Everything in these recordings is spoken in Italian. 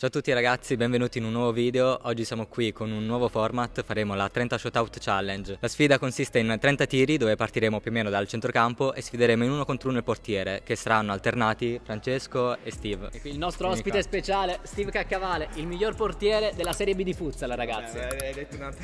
Ciao a tutti ragazzi, benvenuti in un nuovo video. Oggi siamo qui con un nuovo format, faremo la 30 shootout challenge. La sfida consiste in 30 tiri dove partiremo più o meno dal centrocampo e sfideremo in 1 contro 1 il portiere, che saranno alternati Francesco e Steve. E qui il nostro ospite speciale, Steve Caccavale, il miglior portiere della Serie B di futsal, ragazzi. Hai detto un'altra.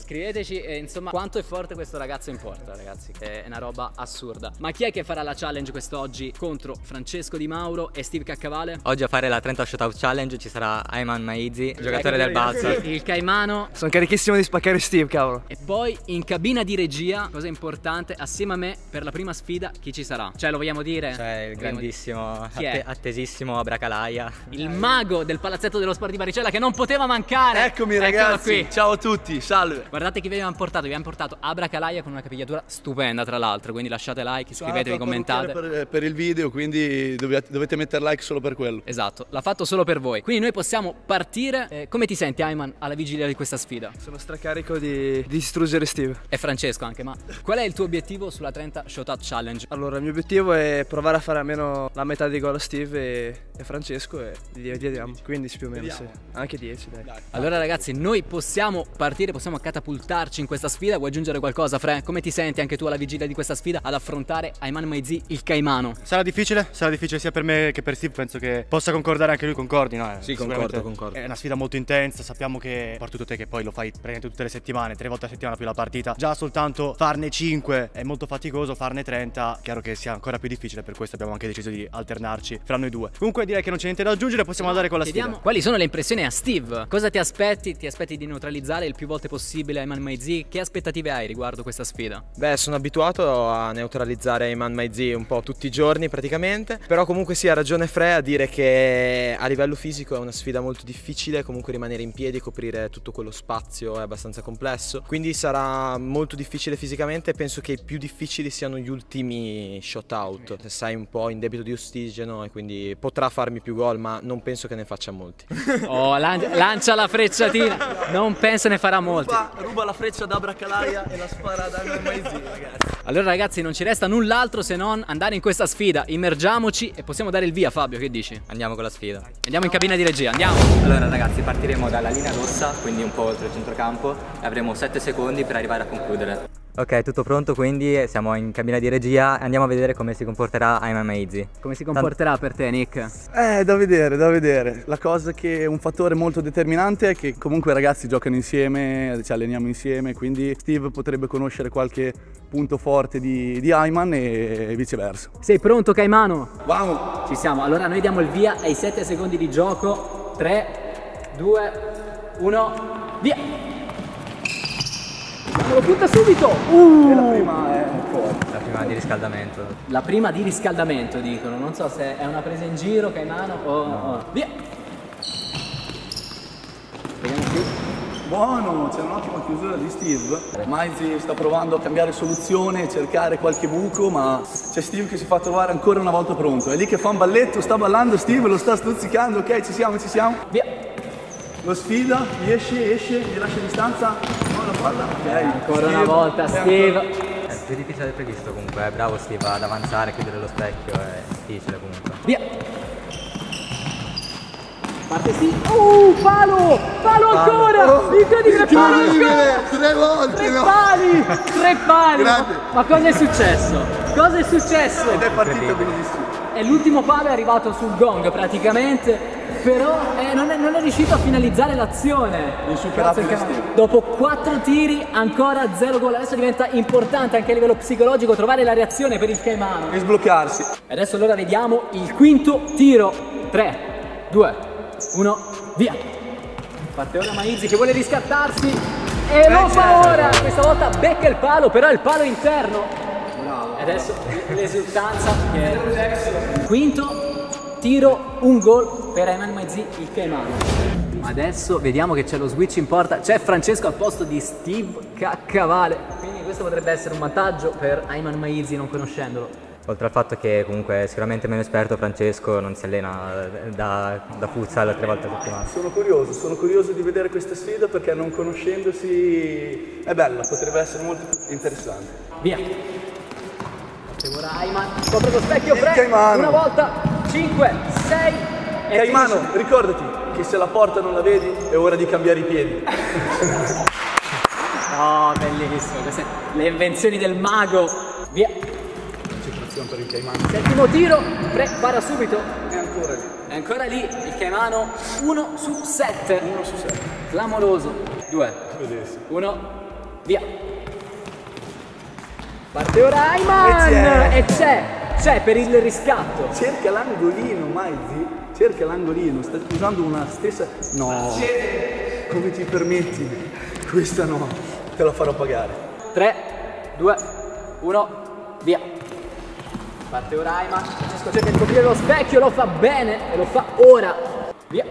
Scriveteci insomma quanto è forte questo ragazzo in porta, ragazzi, che è una roba assurda. Ma chi è che farà la challenge quest'oggi contro Francesco Di Mauro e Steve Caccavale? Oggi a fare la 30 shootout challenge ci sarà Ayman Maizi, giocatore del Balsa, il Caimano. Sono carichissimo di spaccare Steve, cavolo. E poi in cabina di regia, cosa importante, assieme a me per la prima sfida chi ci sarà? Cioè, lo vogliamo dire? Cioè, il grandissimo, attesissimo Abracalaia, il mago del palazzetto dello sport di Baricella, che non poteva mancare. Eccomi ragazzi, qui. Ciao a tutti, salve. Guardate chi vi abbiamo portato, vi abbiamo portato Abracalaia con una capigliatura stupenda tra l'altro, quindi lasciate like, iscrivetevi, commentate. Per il video, quindi dovete mettere like solo per quello. Esatto, l'ha fatto solo per voi, quindi noi possiamo partire. Come ti senti Ayman alla vigilia di questa sfida? Sono stracarico di distruggere Steve e Francesco anche. Ma qual è il tuo obiettivo sulla 30 shootout challenge? Allora, il mio obiettivo è provare a fare almeno la metà dei gol a Steve e Francesco, e vediamo 15 più o meno, sì. Anche 10 dai. Allora ragazzi, noi possiamo partire, possiamo catapultarci in questa sfida. Vuoi aggiungere qualcosa, Fre? Come ti senti anche tu alla vigilia di questa sfida ad affrontare Ayman Maizi, il Caimano? Sarà difficile, sarà difficile sia per me che per Steve, penso che possa concordare anche lui con no? Sì, concordo. È una sfida molto intensa, sappiamo che, soprattutto te che poi lo fai praticamente tutte le settimane, 3 volte a settimana più la partita, già soltanto farne 5 è molto faticoso, farne 30 chiaro che sia ancora più difficile, per questo abbiamo anche deciso di alternarci fra noi due. Comunque direi che non c'è niente da aggiungere, possiamo andare con la sfida. Quali sono le impressioni a Steve? Cosa ti aspetti? Ti aspetti di neutralizzare il più volte possibile Ayman Maizi? Che aspettative hai riguardo questa sfida? Beh, sono abituato a neutralizzare Ayman Maizi un po' tutti i giorni praticamente, però comunque sì, ha ragione Fre a dire che a livello fisico è una sfida molto difficile, comunque rimanere in piedi e coprire tutto quello spazio è abbastanza complesso, quindi sarà molto difficile fisicamente. Penso che i più difficili siano gli ultimi shootout, se sai un po' in debito di ossigeno, e quindi potrà farmi più gol ma non penso che ne faccia molti. Oh, lancia la frecciatina, non penso ne farà molti. Ruba la freccia da Abracalaia e la spara da Ayman Maizi, ragazzi. Allora ragazzi, non ci resta null'altro se non andare in questa sfida, immergiamoci e possiamo dare il via. Fabio, che dici? Andiamo con la sfida. Andiamo in cabina di regia, andiamo! Allora ragazzi, partiremo dalla linea rossa, quindi un po' oltre il centrocampo, e avremo 7 secondi per arrivare a concludere. Ok, tutto pronto, quindi siamo in cabina di regia e andiamo a vedere come si comporterà Ayman Maizi. Come si comporterà per te, Nick? Da vedere, da vedere. La cosa che è un fattore molto determinante è che comunque i ragazzi giocano insieme, ci alleniamo insieme, quindi Steve potrebbe conoscere qualche punto forte di Ayman e viceversa. Sei pronto, Caimano? Wow! Ci siamo, allora noi diamo il via ai 7 secondi di gioco. 3, 2, 1, via! Lo butta subito! E la prima è forte. La prima di riscaldamento. La prima di riscaldamento dicono, non so se è una presa in giro, Caimano o... No. Via! Vediamo qui. Buono, c'è un'ottima chiusura di Steve. Maizi sta provando a cambiare soluzione, cercare qualche buco, ma c'è Steve che si fa trovare ancora una volta pronto. È lì che fa un balletto, sta ballando Steve, lo sta stuzzicando, ok, ci siamo, ci siamo. Via! Lo sfida, esce, gli lascia distanza. Ancora una volta Steve. È più difficile del previsto comunque, bravo Steve ad avanzare, chiudere lo specchio è difficile comunque. Via! Parte Steve, palo ancora! Incredibile, palo ancora! 3 volte! 3 pali! 3 pali! Ma cosa è successo? Cosa è successo? Ed è partito benissimo. E l'ultimo palo è arrivato sul gong praticamente. Però non è riuscito a finalizzare l'azione. Dopo 4 tiri ancora 0 gol. Adesso diventa importante anche a livello psicologico trovare la reazione per il Caimano e sbloccarsi. Adesso allora vediamo il quinto tiro. 3, 2, 1, via. Parte ora Maizi che vuole riscattarsi e lo fa ora. Questa volta becca il palo, però è il palo interno. Bravo. Adesso l'esultanza che è... Quinto tiro, 1 gol per Ayman Maizi, il Caimano. Ma adesso vediamo che c'è lo switch in porta, c'è Francesco al posto di Steve Caccavale, quindi questo potrebbe essere un vantaggio per Ayman Maizi non conoscendolo. Oltre al fatto che comunque è sicuramente meno esperto, Francesco non si allena da futsal 3 volte a settimana. Sono curioso di vedere questa sfida perché non conoscendosi è bella, potrebbe essere molto interessante. Via! E ora Ayman, sopra lo specchio, Fre, una volta... 5, 6 Caimano, ricordati che se la porta non la vedi è ora di cambiare i piedi. Oh, bellissimo, queste le invenzioni del mago. Via. Concentrazione per il Caimano. Settimo tiro, prepara subito. È ancora lì. È ancora lì, il Caimano 1/7. 1/7. Clamoroso. 2. Bellissimo. 1. Via. Parte ora Ayman. E c'è. C'è per il riscatto. Cerca l'angolino, Maizi. Cerca l'angolino. Sta usando una stessa... No. Come ti permetti? Questa no. Te la farò pagare. 3, 2, 1, via. Parte ora Ayman. Francesco cerca di coprire lo specchio. Lo fa bene. E lo fa ora. Via.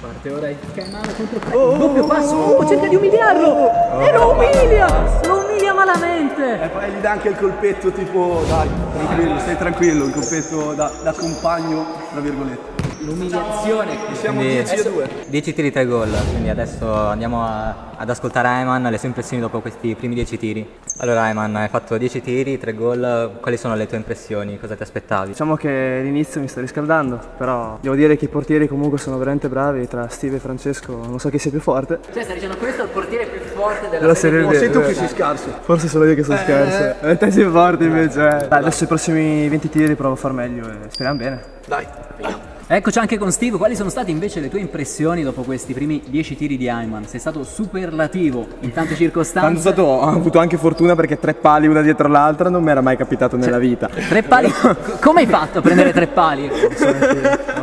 Parte ora il Caimano contro il doppio passo. Cerca di umiliarlo. E lo umilia. Malamente. E poi gli dà anche il colpetto tipo dai, tranquillo, stai tranquillo, il colpetto da compagno, tra virgolette. L'umiliazione. Siamo 10-2. 10 tiri 3 gol, quindi adesso andiamo ad ascoltare Ayman, le sue impressioni dopo questi primi 10 tiri. Allora Ayman, hai fatto 10 tiri, 3 gol, quali sono le tue impressioni? Cosa ti aspettavi? Diciamo che all'inizio mi sto riscaldando, però devo dire che i portieri comunque sono veramente bravi, tra Steve e Francesco non so chi sia più forte. Cioè stai dicendo questo è il portiere più forte della Serie B? No, sei tu che sei scarso. Forse solo io che sono scarso. Te sei forte invece. Dai, adesso i prossimi 20 tiri provo a far meglio e speriamo bene. Dai. Eccoci anche con Steve, quali sono state invece le tue impressioni dopo questi primi 10 tiri di Ayman? Sei stato superlativo in tante circostanze. Ho avuto anche fortuna perché 3 pali una dietro l'altra non mi era mai capitato nella vita. 3 pali? Come hai fatto a prendere 3 pali? Lo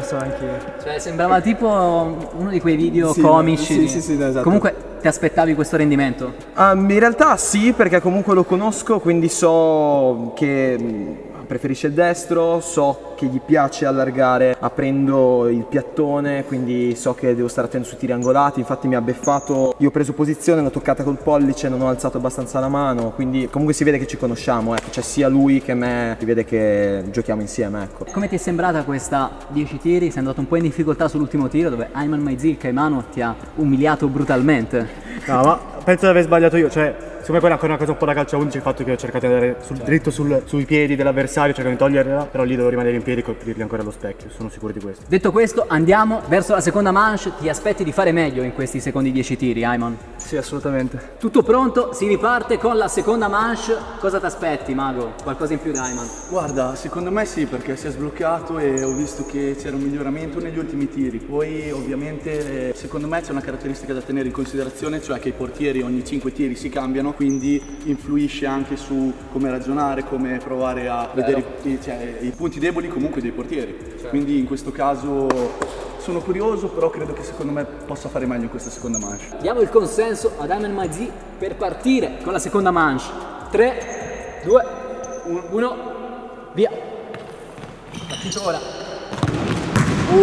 so anch'io. Cioè sembrava tipo uno di quei video comici. Sì, esatto. Comunque... Ti aspettavi questo rendimento? In realtà sì, perché comunque lo conosco, quindi so che preferisce il destro, so che gli piace allargare aprendo il piattone, quindi so che devo stare attento sui tiri angolati, infatti mi ha beffato, io ho preso posizione, l'ho toccata col pollice, non ho alzato abbastanza la mano, quindi comunque si vede che ci conosciamo, cioè sia lui che me, si vede che giochiamo insieme, ecco. Come ti è sembrata questa 10 tiri? Sei andato un po' in difficoltà sull'ultimo tiro dove Ayman Maizi, il Caimano, ti ha umiliato brutalmente. No, ma penso di aver sbagliato io, cioè secondo me quella è una cosa un po' da calcio a 11, il fatto che ho cercato di andare dritto sui piedi dell'avversario, cercando di toglierla, però lì devo rimanere in piedi e colpirli ancora allo specchio, sono sicuro di questo. Detto questo, andiamo verso la seconda manche, ti aspetti di fare meglio in questi secondi 10 tiri, Ayman? Sì, assolutamente. Tutto pronto, si riparte con la seconda manche, cosa ti aspetti, Mago? Qualcosa in più da Ayman? Guarda, secondo me sì, perché si è sbloccato e ho visto che c'era un miglioramento negli ultimi tiri, poi ovviamente secondo me c'è una caratteristica da tenere in considerazione, cioè che i portieri ogni 5 tiri si cambiano, quindi influisce anche su come ragionare, come provare a vedere i punti deboli comunque dei portieri, quindi in questo caso sono curioso, però credo che secondo me possa fare meglio in questa seconda manche. Diamo il consenso ad Ayman Maizi per partire con la seconda manche. 3, 2, 1, via. Partito ora. E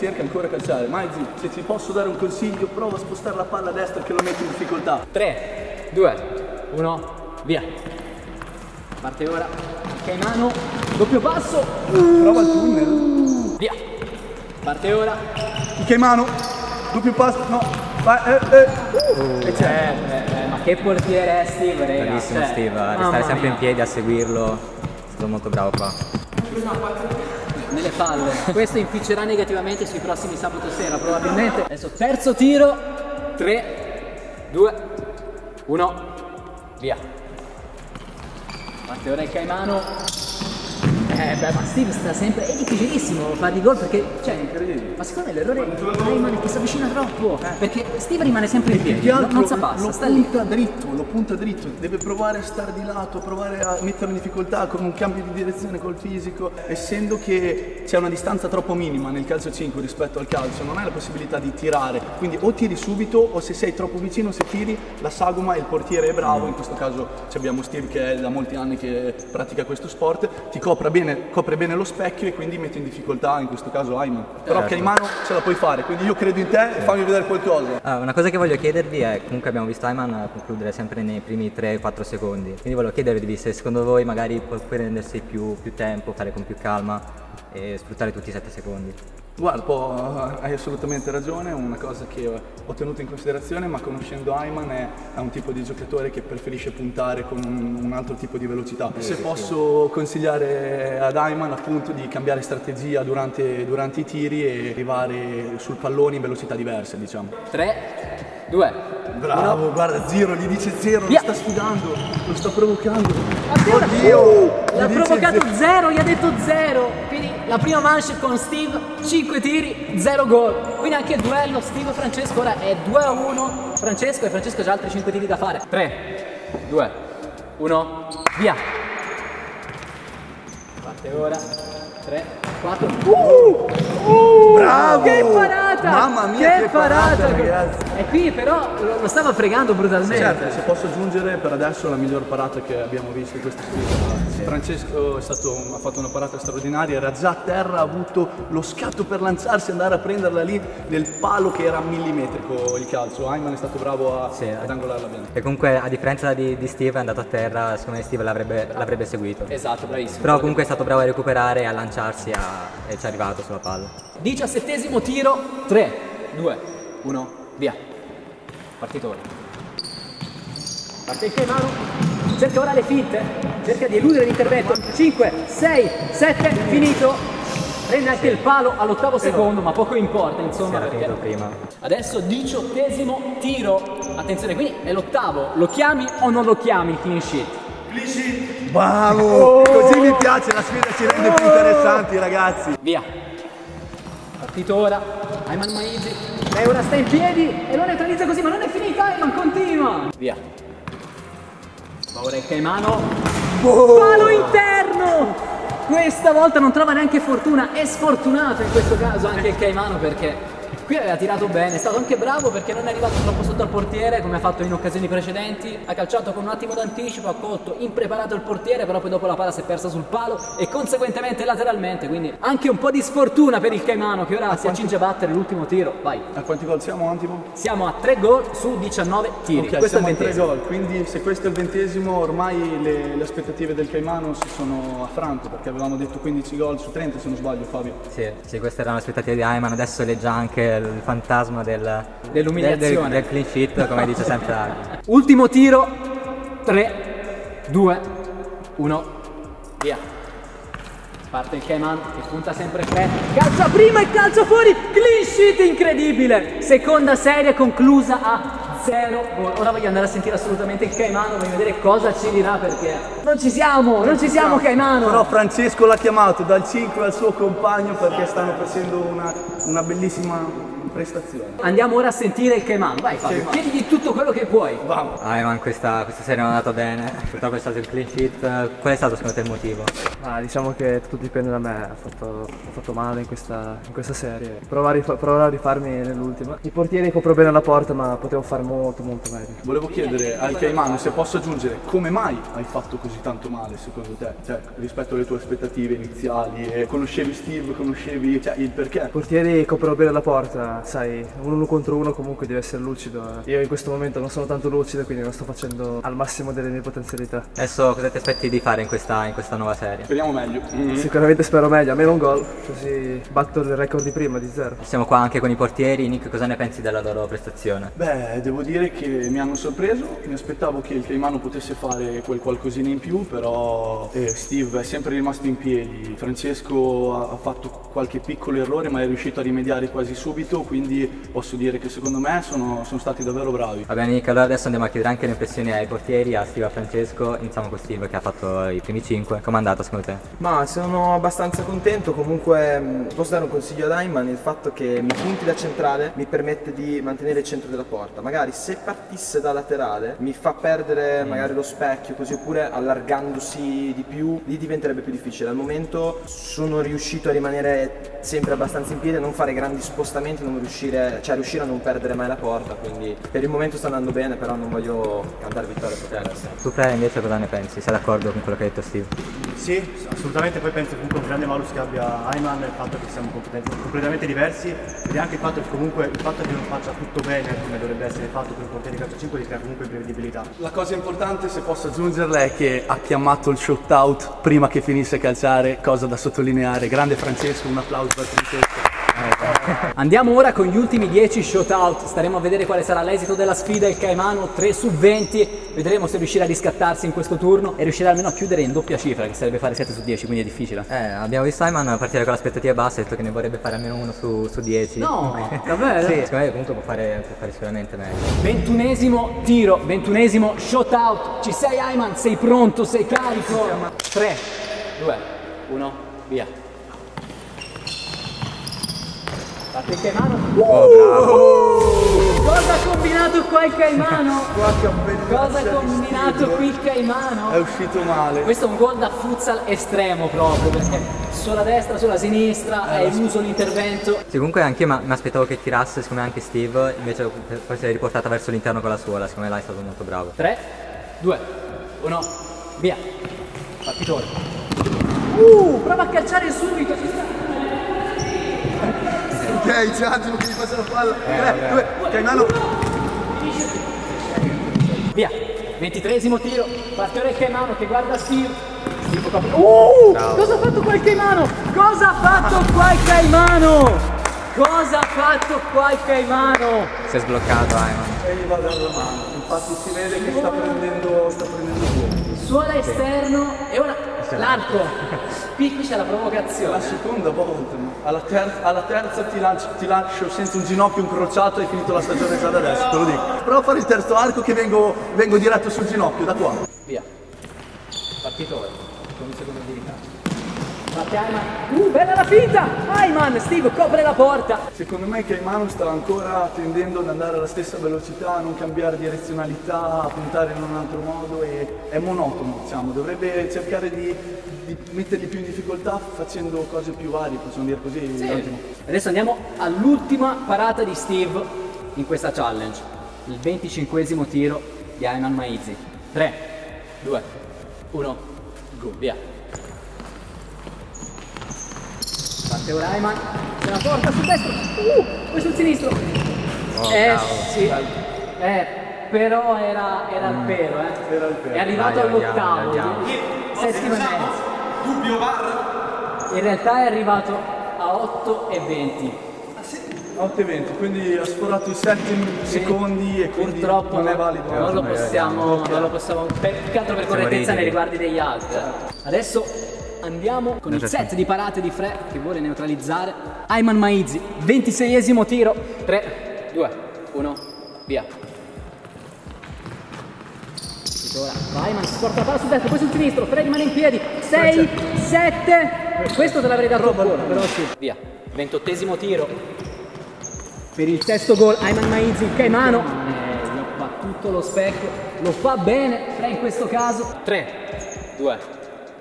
cerca ancora a calciare. Maizi, se ti posso dare un consiglio, prova a spostare la palla a destra che lo metti in difficoltà. 3, 2, 1, via. Parte ora Caimano, doppio passo. Prova il tunnel. Via. Parte ora Caimano, doppio passo. No. Ma che portiere è Steve, raga. Bravissimo Steve, a restare sempre in piedi a seguirlo. È stato molto bravo qua. Nelle palle. Questo inficcerà negativamente sui prossimi sabato sera probabilmente. Adesso terzo tiro. 3, 2, 1, via. Parte ora il Caimano. Ma Steve sta sempre... È difficilissimo fare di gol perché... Cioè, ma secondo me l'errore è Ayman che si avvicina troppo. Perché Steve rimane sempre in piedi, non si passa, sta lì. Lo punta dritto, deve provare a stare di lato, provare a metterlo in difficoltà con un cambio di direzione col fisico. Essendo che c'è una distanza troppo minima nel calcio 5 rispetto al calcio, non hai la possibilità di tirare. Quindi o tiri subito o se sei troppo vicino, se tiri, la sagoma e il portiere è bravo. In questo caso abbiamo Steve che è da molti anni che pratica questo sport, ti copre bene lo specchio e quindi mette in difficoltà in questo caso Ayman. Però Caimano ce la puoi fare, quindi io credo in te e fammi vedere qualcosa. Una cosa che voglio chiedervi è, comunque abbiamo visto Ayman concludere sempre nei primi 3-4 secondi, quindi volevo chiedervi se secondo voi magari può prendersi più tempo, fare con più calma e sfruttare tutti i 7 secondi. Guarda, hai assolutamente ragione, è una cosa che ho tenuto in considerazione, ma conoscendo Ayman è un tipo di giocatore che preferisce puntare con un altro tipo di velocità. Se posso consigliare ad Ayman appunto di cambiare strategia durante i tiri e arrivare sul pallone in velocità diverse, diciamo. 3, 2. Bravo, uno. Guarda, Zero, gli dice Zero, lo sta sfidando, lo sta provocando. Oddio! L'ha provocato Zero, gli ha detto Zero! Quindi la prima manche con Steve, 5 tiri, 0 gol. Quindi anche il duello Steve-Francesco ora è 2-1. Francesco e Francesco ha già altri 5 tiri da fare. 3, 2, 1, via! Parte ora, 3, 4. Bravo! Che parata! Mamma mia, che parata, ragazzi! E qui però lo stava fregando brutalmente. Certo, se posso aggiungere, per adesso la miglior parata che abbiamo visto in questa sfida. Francesco ha fatto una parata straordinaria, era già a terra, ha avuto lo scatto per lanciarsi, andare a prenderla lì nel palo che era millimetrico il calcio. Ayman è stato bravo ad angolarla bene. E comunque a differenza di Steve è andato a terra, secondo me Steve l'avrebbe seguito. Esatto, bravissimo. Però comunque è stato bravo a recuperare, a lanciarsi e ci è arrivato sulla palla. 17° tiro, 3, 2, 1, via. Partitore. Parte il Kemano. Cerca ora le finte, cerca di eludere l'intervento. 5, 6, 7, finito. Prende anche il palo all'8° secondo, ma poco importa, insomma. Era finito prima. Adesso 18° tiro. Attenzione, quindi è l'8°. Lo chiami o non lo chiami il clean sheet? Clean sheet. Bravo! Così mi piace, la sfida ci rende più interessanti, ragazzi. Via. Partito ora. Ayman Maizi. Lei ora sta in piedi e lo neutralizza così, ma non è finita, Ayman, continua. Via. Ora il Caimano, palo interno! Questa volta non trova neanche fortuna, è sfortunato in questo caso anche il Caimano, perché qui aveva tirato bene, è stato anche bravo perché non è arrivato troppo sotto al portiere come ha fatto in occasioni precedenti, ha calciato con un attimo d'anticipo, ha colto impreparato il portiere, però poi dopo la palla si è persa sul palo e conseguentemente lateralmente, quindi anche un po' di sfortuna per il Caimano che ora si accinge a battere l'ultimo tiro. Vai. A quanti gol siamo, Antimo? Siamo a 3 gol su 19 tiri. Okay, questo è il 20°. Gol, quindi se questo è il 20°, ormai le aspettative del Caimano si sono affrante, perché avevamo detto 15 gol su 30 se non sbaglio, Fabio. Sì, queste erano le aspettative di Ayman, adesso leggia anche il fantasma dell'umiliazione del clean sheet, come dice sempre Ayman. Ultimo tiro, 3, 2, 1, via. Parte il Keyman che punta sempre freddo, calcia prima e calcia fuori, clean sheet incredibile, seconda serie conclusa a 0. Ora voglio andare a sentire assolutamente il Caimano, voglio vedere cosa ci dirà, perché non ci siamo Caimano. Però Francesco l'ha chiamato dal 5 al suo compagno perché stanno facendo una bellissima prestazione. Andiamo ora a sentire il Caimano, vai Fabio, chiedigli tutto quello che puoi. Vamos. Ayman, questa serie non è andata bene, purtroppo è stato il clean sheet, qual è stato secondo te il motivo? Diciamo che tutto dipende da me, ho fatto male in questa serie, provo a rifarmi nell'ultima. Il portiere copre bene la porta ma potevo fare molto meglio. Volevo chiedere al Caimano se posso aggiungere come mai hai fatto così tanto male secondo te, cioè rispetto alle tue aspettative iniziali, conoscevi Steve, conoscevi il perché. I portieri coprono bene la porta, sai, uno contro uno comunque deve essere lucido, io in questo momento non sono tanto lucido quindi non sto facendo al massimo delle mie potenzialità. Adesso cosa ti aspetti di fare in questa nuova serie? Speriamo meglio. Sicuramente spero meglio, almeno un gol, così batto il record di prima di 0. Siamo qua anche con i portieri, Nick, cosa ne pensi della loro prestazione? Beh, devo dire che mi hanno sorpreso, mi aspettavo che il Caimano potesse fare qualcosina in più, però Steve è sempre rimasto in piedi, Francesco ha fatto qualche piccolo errore ma è riuscito a rimediare quasi subito, quindi posso dire che secondo me sono stati davvero bravi. Va bene Nick, allora adesso andiamo a chiedere anche le impressioni ai portieri, a Steve e a Francesco. Iniziamo con Steve che ha fatto i primi 5, com'è andato secondo te? Ma sono abbastanza contento, comunque posso dare un consiglio ad Ayman, il fatto che mi punti da centrale mi permette di mantenere il centro della porta, magari se partisse da laterale mi fa perdere magari lo specchio così, oppure allargandosi di più lì diventerebbe più difficile. Al momento sono riuscito a rimanere sempre abbastanza in piedi, a non fare grandi spostamenti, riuscire a non perdere mai la porta, quindi per il momento sta andando bene, però non voglio cantare vittoria per terra. Tu Fred invece cosa ne pensi? Sei d'accordo con quello che ha detto Steve? Sì, assolutamente, poi penso comunque un grande malus che abbia Ayman, il fatto che siamo completamente diversi ed è anche il fatto che comunque il fatto che non faccia tutto bene come dovrebbe essere fatto per un portiere di calcio 5 gli crea comunque imprevedibilità. La cosa importante, se posso aggiungerla, è che ha chiamato il shot out prima che finisse a calciare, cosa da sottolineare. Grande Francesco, un applauso per Francesco. Andiamo ora con gli ultimi 10 shootout. Staremo a vedere quale sarà l'esito della sfida. Il Caimano 3/20. Vedremo se riuscirà a riscattarsi in questo turno e riuscirà almeno a chiudere in doppia cifra, che sarebbe fare 7/10, quindi è difficile. Abbiamo visto Ayman partire con l'aspettativa bassa, ha detto che ne vorrebbe fare almeno 1 su 10. No, davvero? Sì, secondo me comunque può fare sicuramente meglio. 21esimo tiro, 21esimo shootout. Ci sei Ayman? Sei pronto? Sei carico? 3, 2, 1, via. Il Caimano, cosa ha combinato qua il Caimano? Cosa ha combinato qui il Caimano? È uscito male. Questo è un gol da futsal estremo proprio, perché sulla destra, sulla sinistra, è eluso l'intervento. Sì, comunque anche io mi aspettavo che tirasse, siccome anche Steve, invece poi si è riportata verso l'interno con la suola, siccome là è stato molto bravo. 3, 2, 1, via. Partitore. Prova a calciare subito, ci sta. Ok, c'è Angelo che gli passa la palla. 3, 2, Caimano. Via, 23esimo tiro. Partitore Caimano che guarda Steve. Cosa ha fatto qua il Caimano? Cosa ha fatto qua il Caimano? Cosa ha fatto qua il Caimano? Si è sbloccato Ayman. E gli va dalla mano. Infatti si vede che sta prendendo fuoco. Suola esterno e ora l'arco. Qui c'è la provocazione. La seconda volta, alla terza ti lancio, sento un ginocchio incrociato e hai finito la stagione già da adesso, te lo dico. Prova a fare il terzo arco che vengo diretto sul ginocchio, da qua. Via. Partitore, con un secondo di ritardo. Parte Ayman. Bella la finta! Ayman, Steve, copre la porta. Secondo me che Ayman sta ancora tendendo ad andare alla stessa velocità, a non cambiare direzionalità, a puntare in un altro modo e è monotono, diciamo. Dovrebbe cercare di metterli più in difficoltà facendo cose più varie, possiamo dire così. Sì. Adesso andiamo all'ultima parata di Steve in questa challenge, il 25esimo tiro di Ayman Maizi. 3, 2, 1, go, via. Parte ora Ayman, c'è la porta sul destro, poi sul sinistro. Però era il pelo, è arrivato all'ottavo, settimo e mezzo. Dubbio VAR. In realtà è arrivato a 8,20. Ah, sì. 8,20, quindi ha sforato i 7 secondi e quindi purtroppo non è valido. Non lo possiamo, più altro per correttezza nei riguardi degli altri. Adesso andiamo con il set di parate di Fre che vuole neutralizzare Ayman Maizi. 26esimo tiro. 3, 2, 1, via. Ayman si porta la palla sul destro, poi sul sinistro, 3 rimane in piedi, 6, 7, questo te l'avrei dato buono, però sì. Via, 28esimo tiro. Per il sesto gol Ayman Maizi, il Caimano. Lo fa tutto lo specchio, lo fa bene, in questo caso. 3, 2,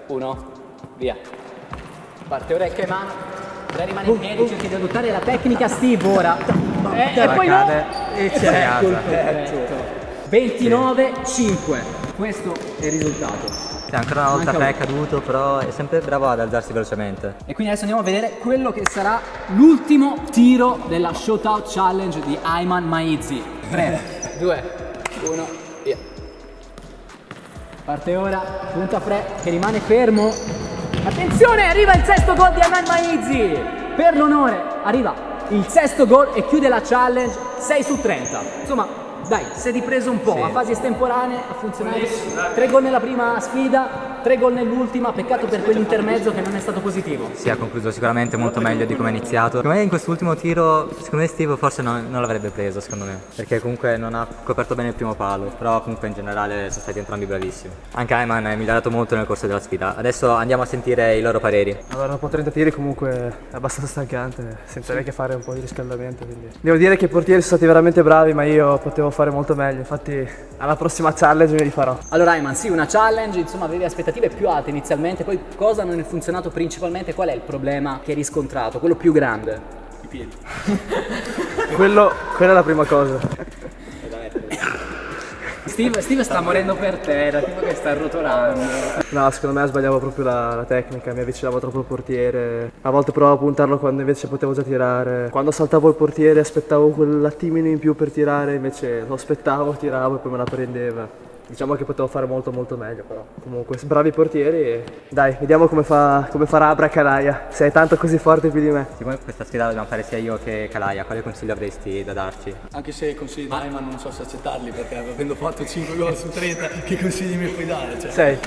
1, via. Parte ora il Caimano, 3 rimane in piedi, cerchi di adottare la tecnica Steve ora. E poi no! E c'è il perfetto. 29-5, questo è il risultato. Ancora una volta Fre è caduto, però è sempre bravo ad alzarsi velocemente. E quindi adesso andiamo a vedere quello che sarà l'ultimo tiro della Shootout Challenge di Ayman Maizi. 3, 2, 1, via. Parte ora, punta Fre che rimane fermo. Attenzione, arriva il sesto gol di Ayman Maizi. Per l'onore, arriva il sesto gol e chiude la challenge 6 su 30. Insomma, dai, si è ripreso un po', a fasi estemporanee ha funzionato. 3 gol nella prima sfida, 3 gol nell'ultima, peccato per quell'intermezzo che non è stato positivo. Sì, ha concluso sicuramente molto meglio di come è iniziato. Secondo me in quest'ultimo tiro, secondo me Steve forse non l'avrebbe preso, secondo me, perché comunque non ha coperto bene il primo palo, però comunque in generale sono stati entrambi bravissimi. Anche Ayman è migliorato molto nel corso della sfida. Adesso andiamo a sentire i loro pareri. Allora, dopo 30 tiri comunque è abbastanza stancante, senza neanche fare un po' di riscaldamento, quindi. Devo dire che i portieri sono stati veramente bravi, ma io potevo fare molto meglio, infatti alla prossima challenge mi rifarò. Allora Ayman, sì, una challenge, insomma avevi aspettative più alte inizialmente, poi cosa non è funzionato principalmente? Qual è il problema che hai riscontrato? Quello più grande? I piedi. quella è la prima cosa. Steve sta morendo per terra, tipo che sta rotolando. No, secondo me sbagliavo proprio la tecnica, mi avvicinavo troppo al portiere. A volte provavo a puntarlo quando invece potevo già tirare. Quando saltavo il portiere aspettavo quell'attimino in più per tirare, invece lo aspettavo, tiravo e poi me la prendeva. Diciamo che potevo fare molto meglio, però comunque bravi portieri e dai, vediamo come farà Abracalaia, se è tanto così forte più di me. Siccome questa sfida la dobbiamo fare sia io che Calaia, quale consiglio avresti da darci? Anche se consigli da Ayman non so se accettarli, perché avendo fatto 5 gol su 30 che consigli mi puoi dare? Cioè,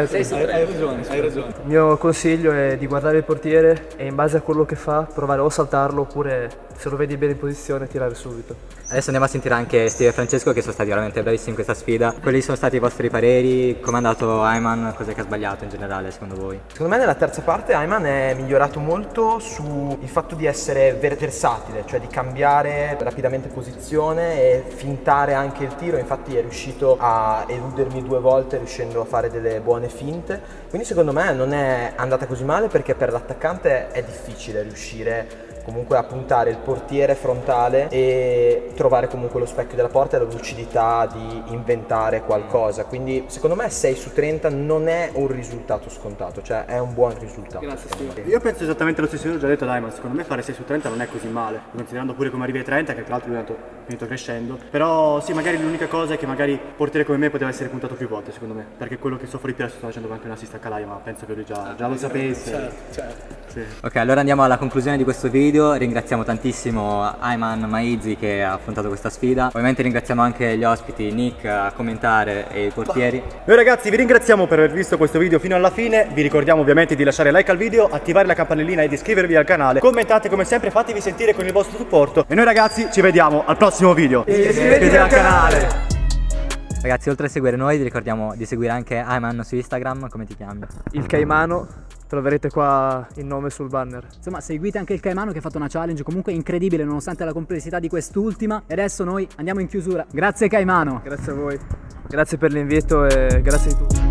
hai ragione. Il mio consiglio è di guardare il portiere e in base a quello che fa provare o a saltarlo oppure, se lo vedi bene in posizione, tirare subito. Adesso andiamo a sentire anche Steve e Francesco, che sono stati veramente bravissimi in questa sfida. Quali sono stati i vostri pareri? Come è andato Ayman? Cos'è che ha sbagliato in generale secondo voi? Secondo me nella terza parte Ayman è migliorato molto sul fatto di essere versatile, cioè di cambiare rapidamente posizione e fintare anche il tiro. Infatti è riuscito a eludermi 2 volte riuscendo a fare delle buone finte. Quindi secondo me non è andata così male, perché per l'attaccante è difficile riuscire comunque a puntare il portiere frontale e trovare comunque lo specchio della porta e la lucidità di inventare qualcosa. Quindi secondo me 6 su 30 non è un risultato scontato, cioè è un buon risultato. Grazie Steve. Io penso esattamente lo stesso, ho già detto ad Ayman, secondo me fare 6 su 30 non è così male, considerando pure come arrivi ai 30, che tra l'altro lui è venuto crescendo. Però sì, magari l'unica cosa è che magari portiere come me poteva essere puntato più volte, secondo me, perché quello che sto fuori piazza sto facendo anche un assist a Calaia, ma penso che lui già lo sapesse. Certo. Sì. Ok, allora andiamo alla conclusione di questo video. Ringraziamo tantissimo Ayman Maizi che ha affrontato questa sfida. Ovviamente ringraziamo anche gli ospiti, Nick a commentare e i portieri. Noi ragazzi vi ringraziamo per aver visto questo video fino alla fine. Vi ricordiamo ovviamente di lasciare like al video, attivare la campanellina e di iscrivervi al canale. Commentate come sempre, fatevi sentire con il vostro supporto. E noi ragazzi ci vediamo al prossimo video. Iscrivetevi al canale. Ragazzi, oltre a seguire noi vi ricordiamo di seguire anche Ayman su Instagram. Come ti chiami? Il Caimano. Troverete qua il nome sul banner. Insomma, seguite anche il Caimano, che ha fatto una challenge comunque incredibile nonostante la complessità di quest'ultima. E adesso noi andiamo in chiusura. Grazie Caimano. Grazie a voi. Grazie per l'invito e grazie a tutti.